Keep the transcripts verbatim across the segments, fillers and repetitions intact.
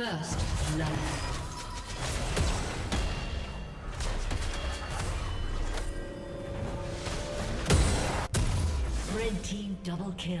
First love. Red team double kill.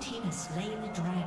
team has slain the dragon.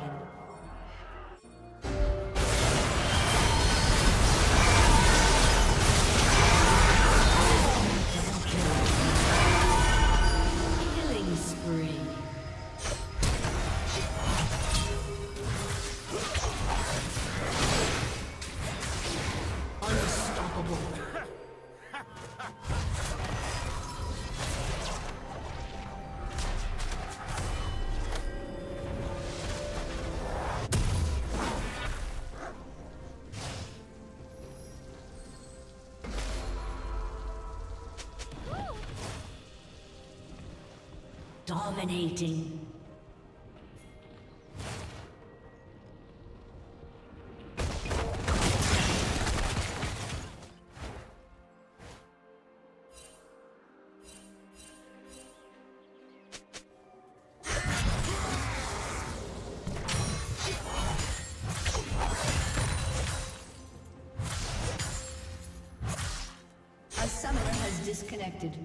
Dominating. A summoner has disconnected.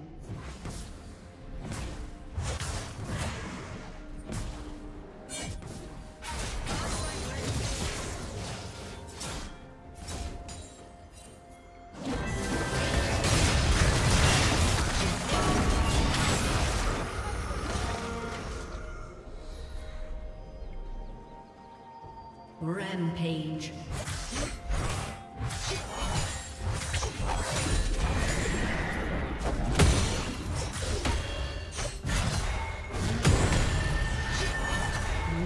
Rampage. Blue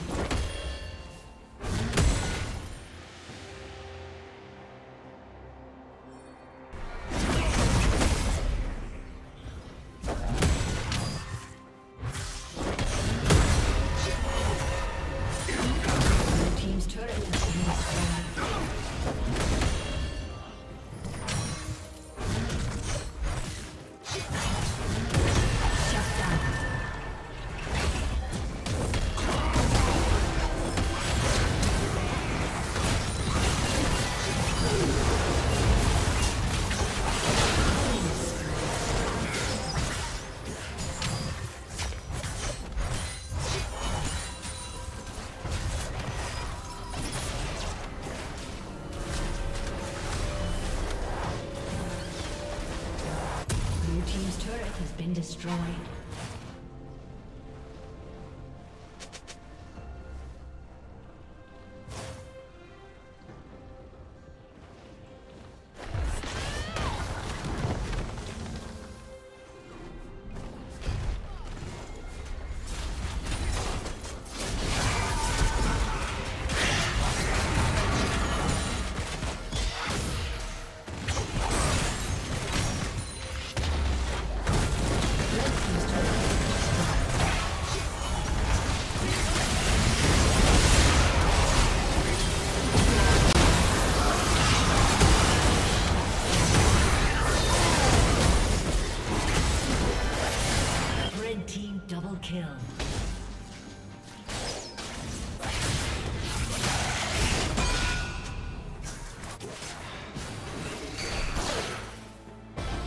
Destroyed.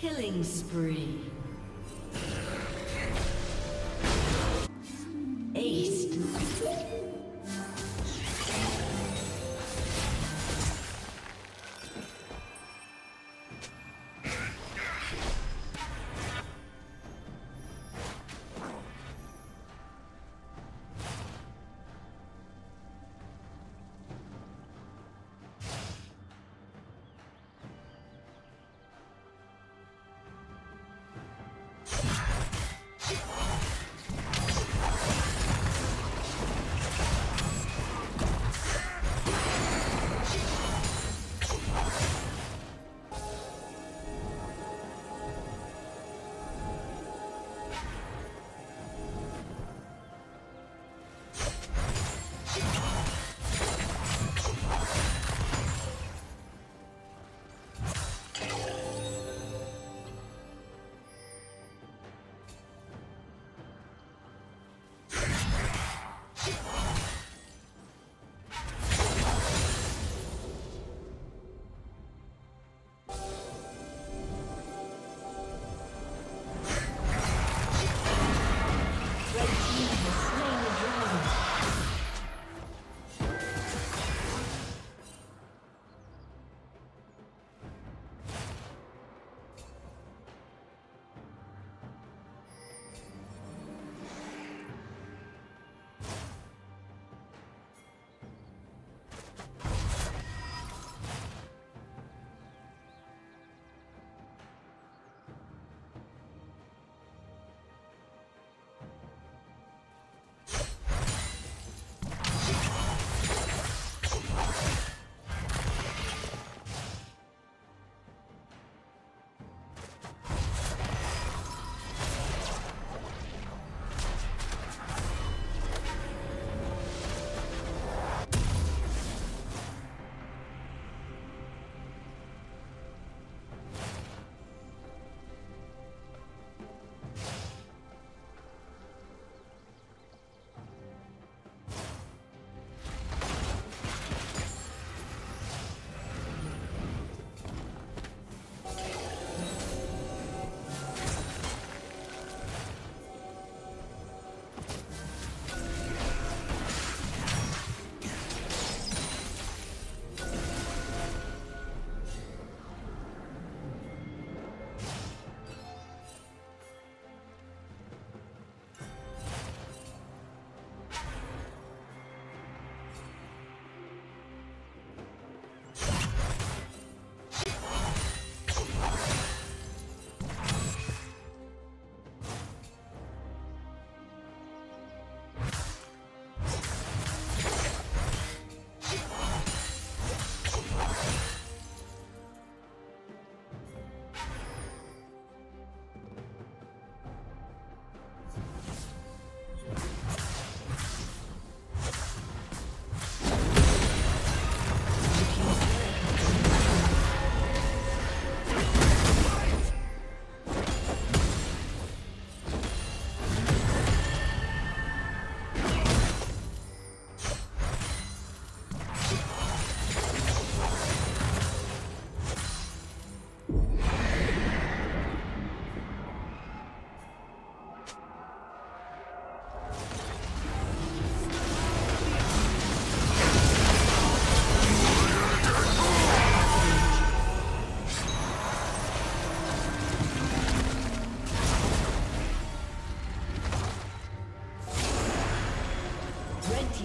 Killing spree. Ace.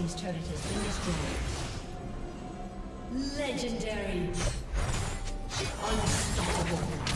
team's turret has been destroyed. Legendary. Unstoppable.